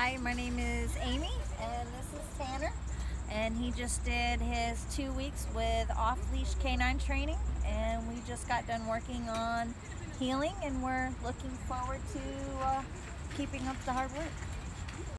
Hi, my name is Amy and this is Tanner, and he just did his 2 weeks with Off Leash K9 training, and we just got done working on healing, and we're looking forward to keeping up the hard work.